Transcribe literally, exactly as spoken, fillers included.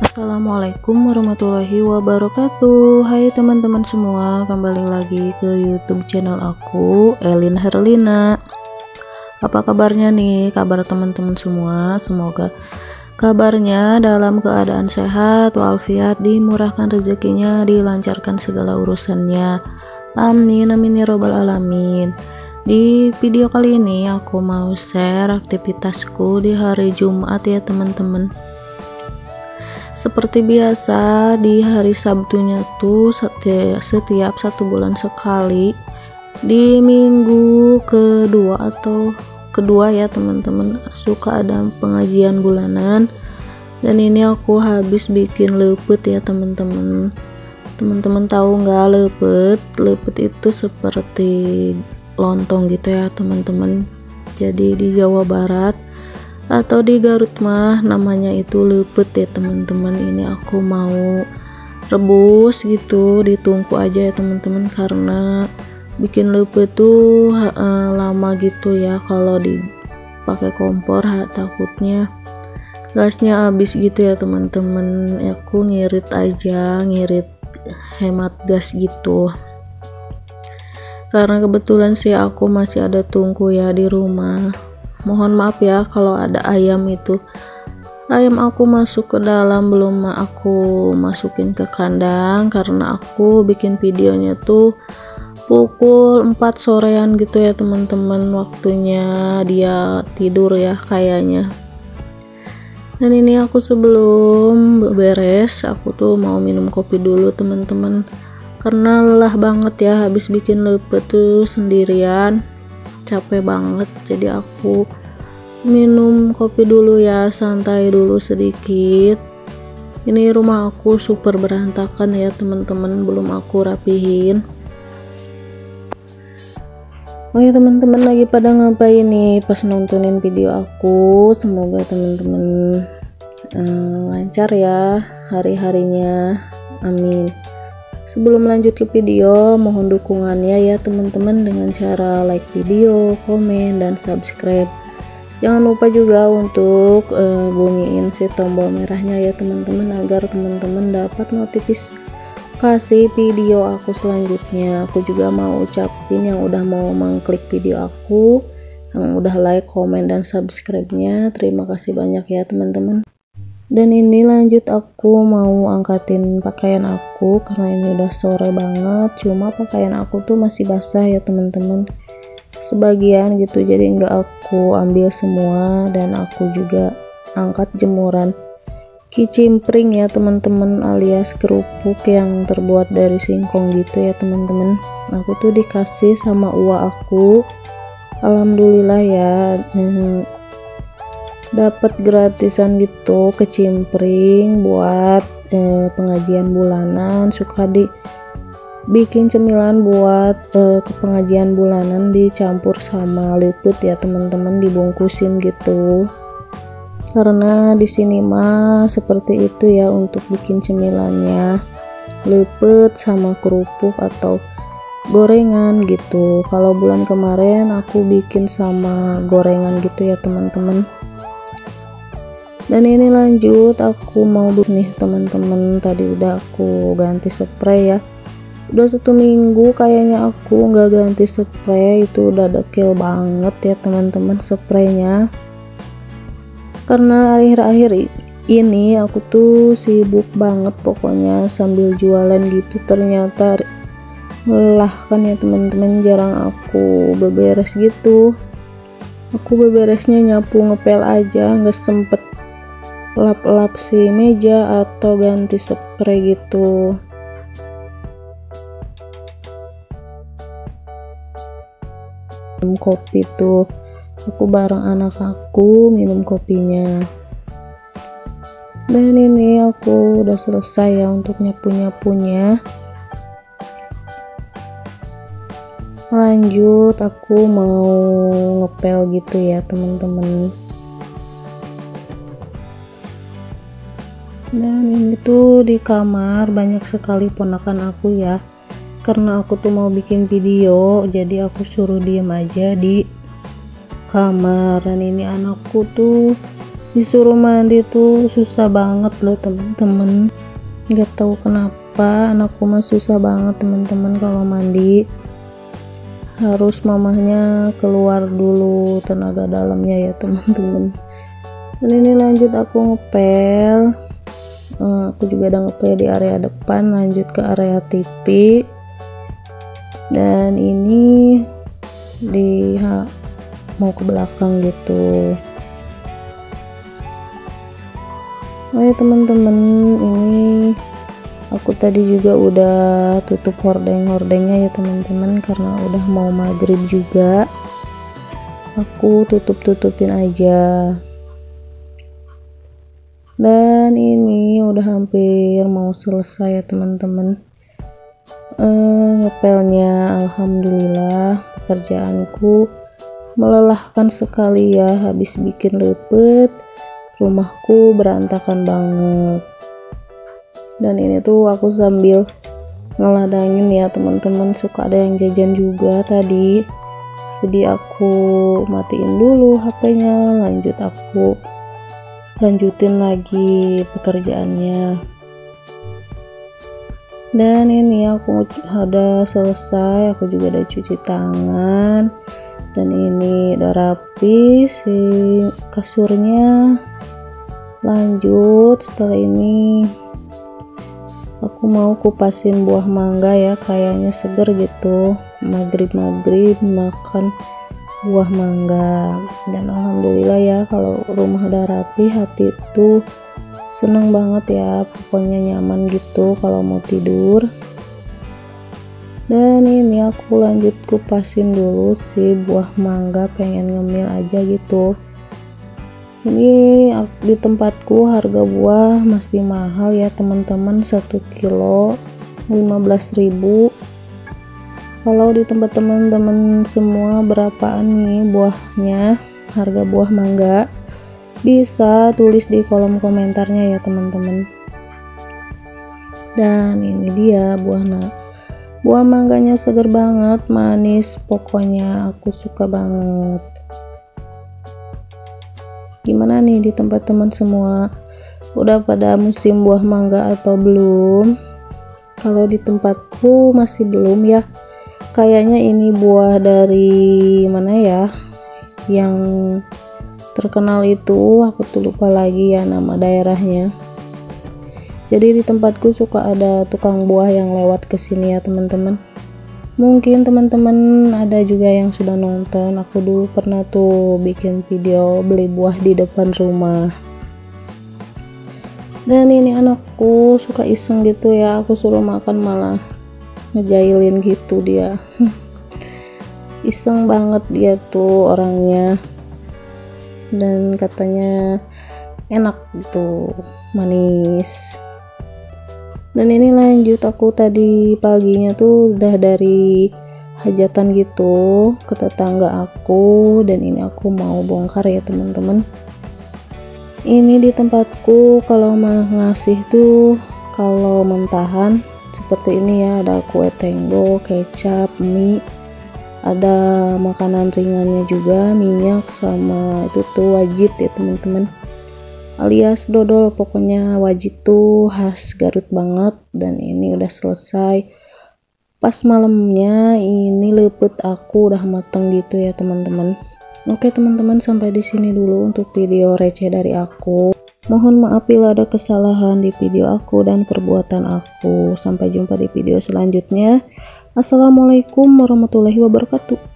Assalamualaikum warahmatullahi wabarakatuh. Hai teman-teman semua, kembali lagi ke YouTube channel aku, Elin Herlina. Apa kabarnya nih, kabar teman-teman semua? Semoga kabarnya dalam keadaan sehat walafiat, dimurahkan rezekinya, dilancarkan segala urusannya. Amin amin ya robbal alamin. Di video kali ini aku mau share aktivitasku di hari Jumat ya teman-teman. Seperti biasa di hari Sabtunya tuh setiap, setiap satu bulan sekali di minggu kedua atau kedua ya teman-teman, suka ada pengajian bulanan, dan ini aku habis bikin leupeut ya teman-teman. Teman-teman tahu nggak leupeut? Leupeut itu seperti lontong gitu ya teman-teman. Jadi di Jawa Barat atau di Garut mah namanya itu leupeut ya teman-teman. Ini aku mau rebus gitu di tungku aja ya teman-teman, karena bikin leupeut tuh uh, lama gitu ya. Kalau dipakai kompor ha, takutnya gasnya habis gitu ya teman-teman. Aku ngirit aja, ngirit hemat gas gitu, karena kebetulan sih aku masih ada tungku ya di rumah. Mohon maaf ya kalau ada ayam, itu ayam aku masuk ke dalam, belum aku masukin ke kandang, karena aku bikin videonya tuh pukul empat sorean gitu ya teman-teman, waktunya dia tidur ya kayaknya. Dan ini aku sebelum beres, aku tuh mau minum kopi dulu teman-teman, karena lelah banget ya habis bikin leupeut tuh sendirian, capek banget. Jadi aku minum kopi dulu ya, santai dulu sedikit. Ini rumah aku super berantakan ya teman-teman, belum aku rapihin. Oke teman-teman, lagi pada ngapain nih pas nontonin video aku? Semoga teman-teman uh, lancar ya hari-harinya, amin. Sebelum lanjut ke video, mohon dukungannya ya teman-teman dengan cara like video, komen, dan subscribe. Jangan lupa juga untuk uh, bunyiin si tombol merahnya ya teman-teman, agar teman-teman dapat notifikasi kasih video aku selanjutnya. Aku juga mau ucapin yang udah mau mengklik video aku, yang udah like, komen, dan subscribe-nya. Terima kasih banyak ya teman-teman. Dan ini lanjut, aku mau angkatin pakaian aku karena ini udah sore banget. Cuma pakaian aku tuh masih basah ya teman-teman, sebagian gitu, jadi nggak aku ambil semua. Dan aku juga angkat jemuran kecimpring ya teman-teman, alias kerupuk yang terbuat dari singkong gitu ya teman-teman. Aku tuh dikasih sama uwa aku, alhamdulillah ya, eh, dapat gratisan gitu kecimpring buat eh, pengajian bulanan. Suka di bikin cemilan buat eh, ke pengajian bulanan, dicampur sama leupeut ya teman-teman, dibungkusin gitu. Karena di sini mah seperti itu ya untuk bikin cemilannya, leupeut sama kerupuk atau gorengan gitu. Kalau bulan kemarin aku bikin sama gorengan gitu ya teman-teman. Dan ini lanjut, aku mau bus nih teman-teman. Tadi udah aku ganti spray ya, udah satu minggu kayaknya aku nggak ganti spray, itu udah dekil banget ya teman-teman spraynya. Karena akhir-akhir ini aku tuh sibuk banget pokoknya sambil jualan gitu, ternyata melelahkan ya teman-teman. Jarang aku beberes gitu, aku beberesnya nyapu ngepel aja, nggak sempet lap-lap si meja atau ganti spray gitu. Minum kopi tuh aku bareng anak aku, minum kopinya. Dan ini aku udah selesai ya untuk nyapu-nyapunya. Lanjut, aku mau ngepel gitu ya teman-teman. Dan ini tuh di kamar banyak sekali ponakan aku ya, karena aku tuh mau bikin video, jadi aku suruh diem aja di kamar. Dan ini anakku tuh Disuruh mandi tuh susah banget loh temen-temen, nggak tahu kenapa anakku mah susah banget temen-temen kalau mandi. Harus mamahnya keluar dulu tenaga dalamnya ya temen-temen. Dan ini lanjut aku ngepel. Uh, aku juga ada ngepel di area depan, lanjut ke area T V. Dan ini di ha, mau ke belakang gitu. Oh ya teman-teman, ini aku tadi juga udah tutup hordeng-hordengnya ya teman-teman, karena udah mau maghrib juga. Aku tutup-tutupin aja. Dan ini udah hampir mau selesai ya teman-teman eh, ngepelnya. Alhamdulillah pekerjaanku melelahkan sekali ya, habis bikin leupeut. Rumahku berantakan banget, dan ini tuh aku sambil ngeladangin ya teman-teman. Suka ada yang jajan juga tadi, jadi aku matiin dulu H P-nya, lanjut aku lanjutin lagi pekerjaannya. Dan ini aku ada selesai, aku juga ada cuci tangan. Dan ini udah rapi si kasurnya. Lanjut setelah ini aku mau kupasin buah mangga ya, kayaknya seger gitu. Maghrib-maghrib makan buah mangga. Dan alhamdulillah ya, kalau rumah udah rapi hati itu seneng banget ya, pokoknya nyaman gitu kalau mau tidur. Dan ini aku lanjut kupasin dulu si buah mangga, pengen ngemil aja gitu. Ini di tempatku harga buah masih mahal ya teman-teman, satu kilo lima belas ribu. Kalau di tempat teman-teman semua berapaan nih buahnya, harga buah mangga? Bisa tulis di kolom komentarnya ya teman-teman. Dan ini dia buahnya. Buah mangganya seger banget, manis, pokoknya aku suka banget. Gimana nih di tempat teman semua, udah pada musim buah mangga atau belum? Kalau di tempatku masih belum ya, kayaknya ini buah dari mana ya yang terkenal itu, aku tuh lupa lagi ya nama daerahnya. Jadi di tempatku suka ada tukang buah yang lewat kesini ya teman-teman. Mungkin teman-teman ada juga yang sudah nonton, aku dulu pernah tuh bikin video beli buah di depan rumah. Dan ini anakku suka iseng gitu ya, aku suruh makan malah ngejailin gitu dia. Iseng banget dia tuh orangnya, dan katanya enak gitu, manis. Dan ini lanjut, aku tadi paginya tuh udah dari hajatan gitu ke tetangga aku. Dan ini aku mau bongkar ya teman-teman. Ini di tempatku kalau ngasih tuh kalau mentahan seperti ini ya, ada kue tenggo, kecap, mie, ada makanan ringannya juga, minyak, sama itu tuh wajit ya teman-teman, alias dodol. Pokoknya wajit tuh khas Garut banget. Dan ini udah selesai. Pas malamnya ini leupeut aku udah mateng gitu ya teman-teman. Oke teman-teman, sampai di sini dulu untuk video receh dari aku. Mohon maaf bila ada kesalahan di video aku dan perbuatan aku. Sampai jumpa di video selanjutnya. Assalamualaikum warahmatullahi wabarakatuh.